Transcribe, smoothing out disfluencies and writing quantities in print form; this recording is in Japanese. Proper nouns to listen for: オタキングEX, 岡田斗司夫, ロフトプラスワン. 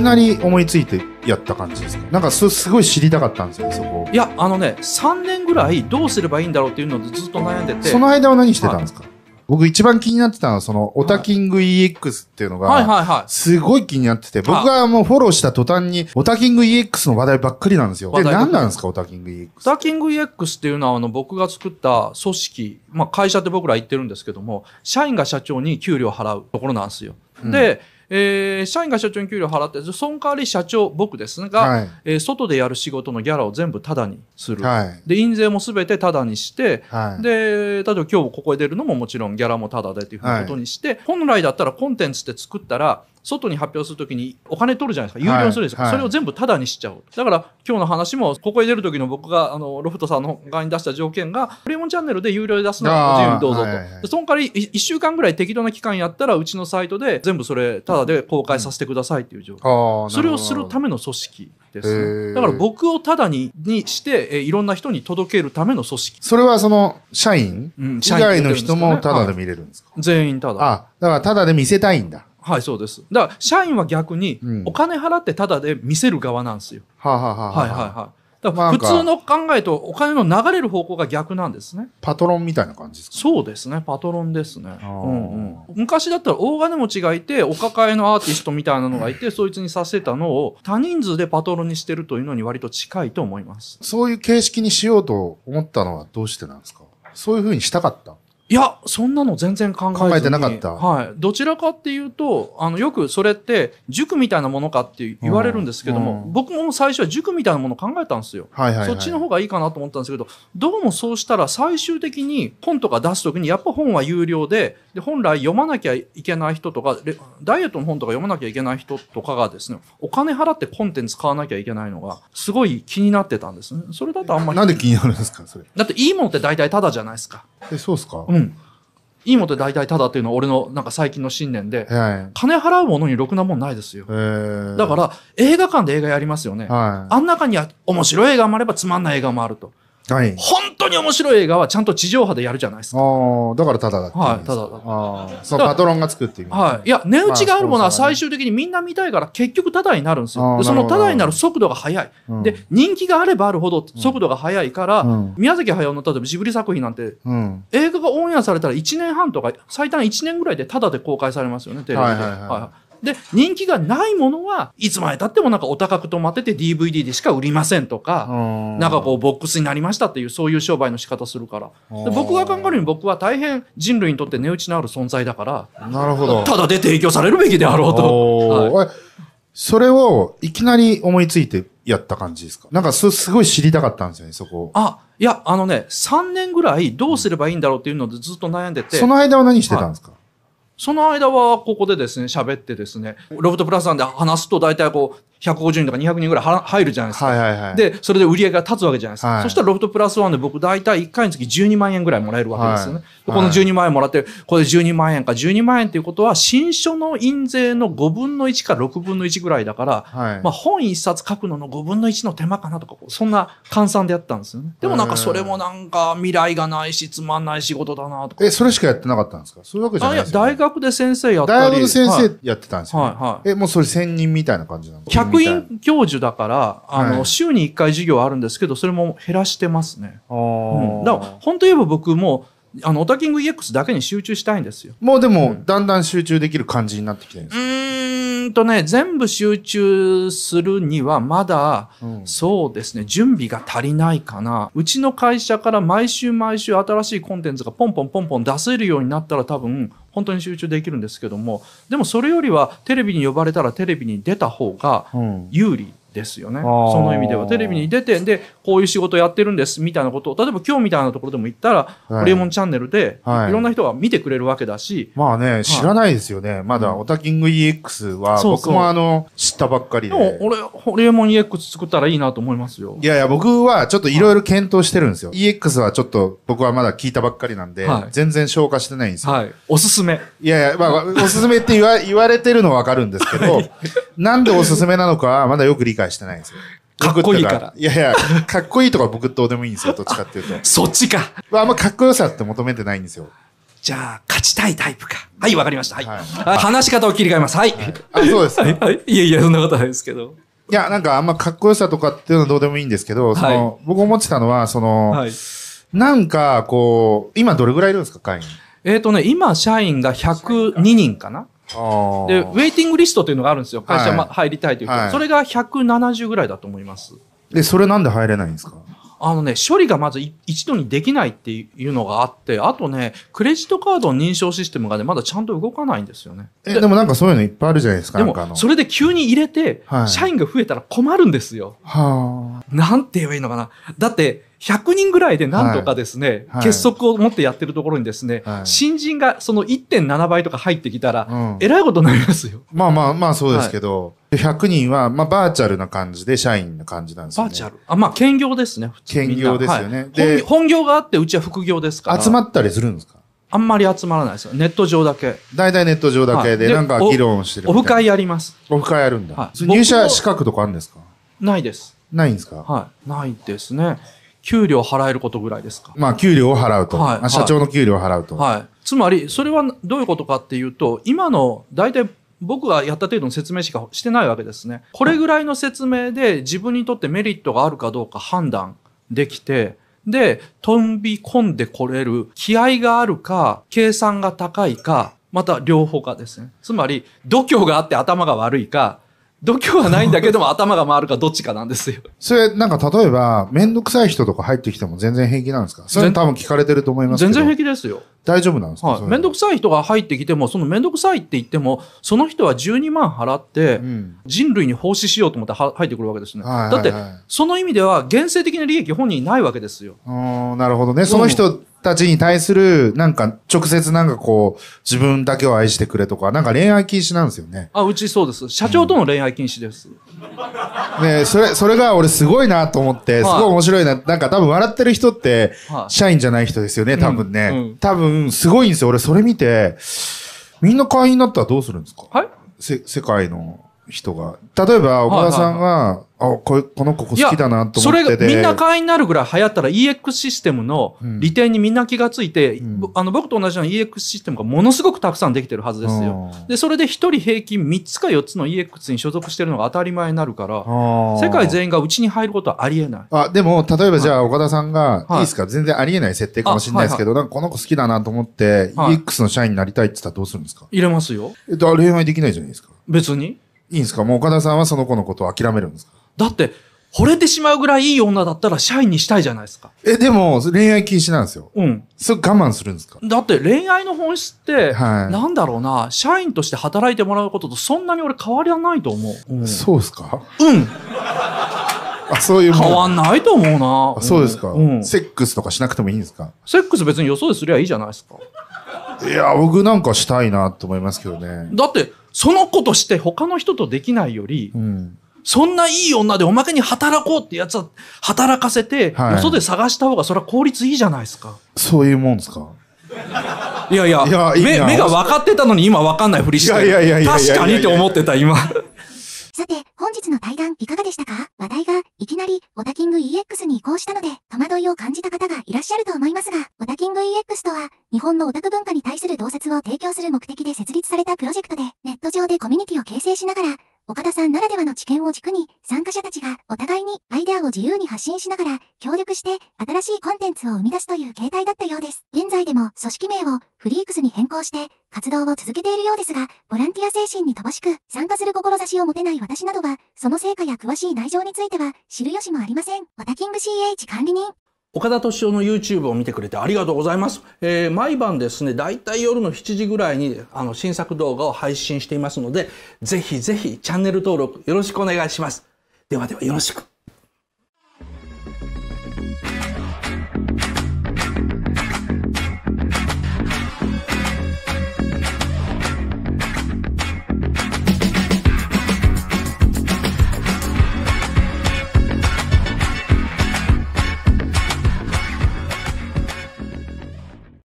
きなり思いついてやった感じですか？なんかすごい知りたかったんですよ、そこ。いや、3年ぐらいどうすればいいんだろうっていうのでずっと悩んでて。その間は何してたんですか？僕一番気になってたのは、オタキング EX っていうのが、すごい気になってて、僕がもうフォローした途端に、オタキング EX の話題ばっかりなんですよ。で、何なんですか、オタキング EX？ オタキング EX っていうのは、僕が作った組織、まあ会社って僕ら言ってるんですけども、社員が社長に給料払うところなんですよ。で、社員が社長に給料払って、その代わり社長、僕ですが、はい、外でやる仕事のギャラを全部タダにする。はい、で、印税もすべてタダにして、はい、で、例えば今日ここへ出るのももちろんギャラもタダでというふうなことにして、はい、本来だったらコンテンツって作ったら、外に発表するときにお金取るじゃないですか。有料にするんですよ。はい、それを全部タダにしちゃう。だから今日の話も、ここへ出るときの僕が、ロフトさんの側に出した条件が、プレミアムチャンネルで有料で出すのは自由にどうぞと。はい、で、その代わり1週間ぐらい適当な期間やったら、うちのサイトで全部それタダで公開させてくださいっていう状況。うん、それをするための組織ですね。だから僕をタダにして、いろんな人に届けるための組織。それは社員以外の人もタダで見れるんですか？全員タダ。あ、だからタダで見せたいんだ。はい、そうです。だから、社員は逆に、お金払ってタダで見せる側なんですよ。はははは。だから普通の考えとお金の流れる方向が逆なんですね。パトロンみたいな感じですか？そうですね。パトロンですね。昔だったら大金持ちがいて、お抱えのアーティストみたいなのがいて、そいつにさせたのを他人数でパトロンにしてるというのに割と近いと思います。そういう形式にしようと思ったのはどうしてなんですか？そういうふうにしたかった？いや、そんなの全然考えてなかった。はい。どちらかっていうと、よくそれって、塾みたいなものかって言われるんですけども、僕も最初は塾みたいなものを考えたんですよ。はいはいはい。そっちの方がいいかなと思ったんですけど、どうもそうしたら最終的に本とか出すときに、やっぱ本は有料で、本来読まなきゃいけない人とか、ダイエットの本とか読まなきゃいけない人とかがですね、お金払ってコンテンツ買わなきゃいけないのが、すごい気になってたんですね。それだとあんまり。なんで気になるんですか、それ。だっていいものって大体タダじゃないですか。そうですか。うん。いいものって大体タダっていうのは俺のなんか最近の信念で、はい、金払うものにろくなもんないですよ。だから映画館で映画やりますよね。はい、あん中には面白い映画もあればつまんない映画もあると。はい、本当に面白い映画はちゃんと地上波でやるじゃないですか。ああ、だからタダだって。はい、タダだ。ああ、そう、パトロンが作っていく。はい。いや、値打ちがあるものは最終的にみんな見たいから結局タダになるんですよ。で、そのタダになる速度が速い。で、人気があればあるほど速度が速いから、宮崎駿の例えばジブリ作品なんて、映画がオンエアされたら1年半とか、最短1年ぐらいでタダで公開されますよね、テレビで。はい。で、人気がないものはいつまで経ってもなんかお高く止まってて DVD でしか売りませんとか、なんかこうボックスになりましたっていうそういう商売の仕方するから。で、僕が考えるに僕は大変人類にとって値打ちのある存在だから、なるほど。ただで提供されるべきであろうと。はい、それをいきなり思いついてやった感じですか？なんかすごい知りたかったんですよね、そこ。あ、いや、3年ぐらいどうすればいいんだろうっていうのでずっと悩んでて。その間は何してたんですか？はい、その間は、ここでですね、喋ってですね、ロフトプラスさんで話すと大体こう、150人とか200人ぐらい入るじゃないですか。で、それで売り上げが立つわけじゃないですか。はい、そしたらロフトプラスワンで僕大体1回につき12万円ぐらいもらえるわけですよね。はい、この12万円もらって、これ12万円か。12万円っていうことは、新書の印税の5分の1か6分の1ぐらいだから、はい、まあ本1冊書くのの5分の1の手間かなとか、そんな換算でやったんですよね。でもなんかそれもなんか未来がないし、つまんない仕事だなとか。それしかやってなかったんですか？そういうわけじゃないですよね。大学で先生やったり。大学で先生やってたんですよね。はいはい、もうそれ専任みたいな感じなんですか？客員教授だから、はい、週に1回授業あるんですけど、それも減らしてますね。だから、本当言えば僕も、オタキング EX だけに集中したいんですよ。もうでも、だんだん集中できる感じになってきてるんですか？ね、全部集中するにはまだ、そうですね、準備が足りないかな。うちの会社から毎週毎週新しいコンテンツがポンポンポンポン出せるようになったら多分、本当に集中できるんですけども、でもそれよりはテレビに呼ばれたらテレビに出た方が有利ですよね。その意味では。テレビに出て、で、こういう仕事やってるんですみたいなことを、例えば今日みたいなところでも言ったら、プレミアムチャンネルで、いろんな人が見てくれるわけだし。まあね、知らないですよね。まだ、オタキング EX は、僕も知ったばっかりで。でも、プレミアム EX 作ったらいいなと思いますよ。いやいや、僕はちょっといろいろ検討してるんですよ。EX はちょっと、僕はまだ聞いたばっかりなんで、全然消化してないんですよ。おすすめ。いやいや、まあ、おすすめって言われてるのはわかるんですけど、なんでおすすめなのか、まだよく理解してないんですよ。かっこいいから。いやいや、かっこいいとか僕どうでもいいんですよ、どっちかっていうと。そっちか。まあ、あんまかっこよさって求めてないんですよ。じゃあ、勝ちたいタイプか。はい、わかりました。はい。話し方を切り替えます。はい。あ、そうです。いやいや、そんなことないですけど。いや、なんかあんまかっこよさとかっていうのはどうでもいいんですけど、その、僕思ってたのは、その、なんか、こう、今どれぐらいいるんですか、会員。今、社員が102人かな。で、ウェイティングリストというのがあるんですよ。会社入りたいというか。それが170ぐらいだと思います。で、それなんで入れないんですか？処理がまず一度にできないっていうのがあって、あとね、クレジットカードの認証システムがね、まだちゃんと動かないんですよね。でもなんかそういうのいっぱいあるじゃないですか。でも、それで急に入れて、社員が増えたら困るんですよ。なんて言えばいいのかな。だって、100人ぐらいでなんとかですね、結束を持ってやってるところにですね、新人がその 1.7 倍とか入ってきたら、えらいことになりますよ。まあまあまあそうですけど、100人は、まあバーチャルな感じで社員な感じなんですよね。バーチャル。まあ兼業ですね、普通に。兼業ですよね。で、本業があって、うちは副業ですから。集まったりするんですか？あんまり集まらないですよ。ネット上だけ。大体ネット上だけで、なんか議論してる。オフ会やります。オフ会やるんだ。入社資格とかあるんですか？ないです。ないんですか？はい。ないですね。給料払えることぐらいですか。まあ、給料を払うと。はい、社長の給料を払うと。はい。つまり、それはどういうことかっていうと、今の、大体僕がやった程度の説明しかしてないわけですね。これぐらいの説明で自分にとってメリットがあるかどうか判断できて、で、飛び込んでこれる気合があるか、計算が高いか、また両方かですね。つまり、度胸があって頭が悪いか、度胸はないんだけども頭が回るかどっちかなんですよ。それ、なんか例えば、めんどくさい人とか入ってきても全然平気なんですか？それ多分聞かれてると思いますけど。全然平気ですよ。大丈夫なんですか？はい。めんどくさい人が入ってきても、そのめんどくさいって言っても、その人は12万払って、人類に奉仕しようと思って入ってくるわけですね。だって、その意味では、現世的な利益本人ないわけですよ。なるほどね。その人たちに対する、なんか、直接なんかこう、自分だけを愛してくれとか、なんか恋愛禁止なんですよね。あ、うちそうです。社長との恋愛禁止です。ねえ、それが俺すごいなと思って、すごい面白いな。なんか多分笑ってる人って、社員じゃない人ですよね、多分ね。多分、すごいんですよ。俺それ見て、みんな会員になったらどうするんですか？はい？世界の人が。例えば、岡田さんが、あ、この子好きだなと思ってて。それがみんな会員になるぐらい流行ったら EX システムの利点にみんな気がついて、僕と同じような EX システムがものすごくたくさんできてるはずですよ。で、それで一人平均3つか4つの EX に所属してるのが当たり前になるから、世界全員がうちに入ることはありえない。あ、でも、例えばじゃあ岡田さんが、いいですか？全然ありえない設定かもしれないですけど、なんかこの子好きだなと思って、EX の社員になりたいって言ったらどうするんですか？入れますよ。恋愛できないじゃないですか。別に。いいんですか？もう岡田さんはその子のことを諦めるんですか？だって、惚れてしまうぐらいいい女だったら社員にしたいじゃないですか。でも、恋愛禁止なんですよ。うん。それ我慢するんですか？だって恋愛の本質って、なんだろうな、社員として働いてもらうこととそんなに俺変わりはないと思う。そうですか？うん。そういうもん。変わんないと思うな。そうですか？セックスとかしなくてもいいんですか？セックス別に予想ですりゃいいじゃないですか。いや、僕なんかしたいなと思いますけどね。だって、その子として他の人とできないより、そんないい女でおまけに働こうってやつは働かせて、よそで探した方がそれは効率いいじゃないですか。そういうもんですか？いやいや、目が分かってたのに今分かんないふりして、確かにって思ってた今。さて、本日の対談いかがでしたか？話題がいきなりオタキング EX に移行したので、戸惑いを感じた方がいらっしゃると思いますが、オタキング EX とは、日本のオタク文化に対する洞察を提供する目的で設立されたプロジェクトで、ネット上でコミュニティを形成しながら、岡田さんならではの知見を軸に、参加者たちがお互いにアイデアを自由に発信しながら、協力して新しいコンテンツを生み出すという形態だったようです。現在でも組織名をフリークスに変更して、活動を続けているようですが、ボランティア精神に乏しく、参加する志を持てない私などは、その成果や詳しい内情については、知る由もありません。オタキング CH 管理人。岡田斗司夫の YouTube を見てくれてありがとうございます。毎晩ですね、だいたい夜の7時ぐらいに新作動画を配信していますので、ぜひぜひチャンネル登録よろしくお願いします。ではではよろしく。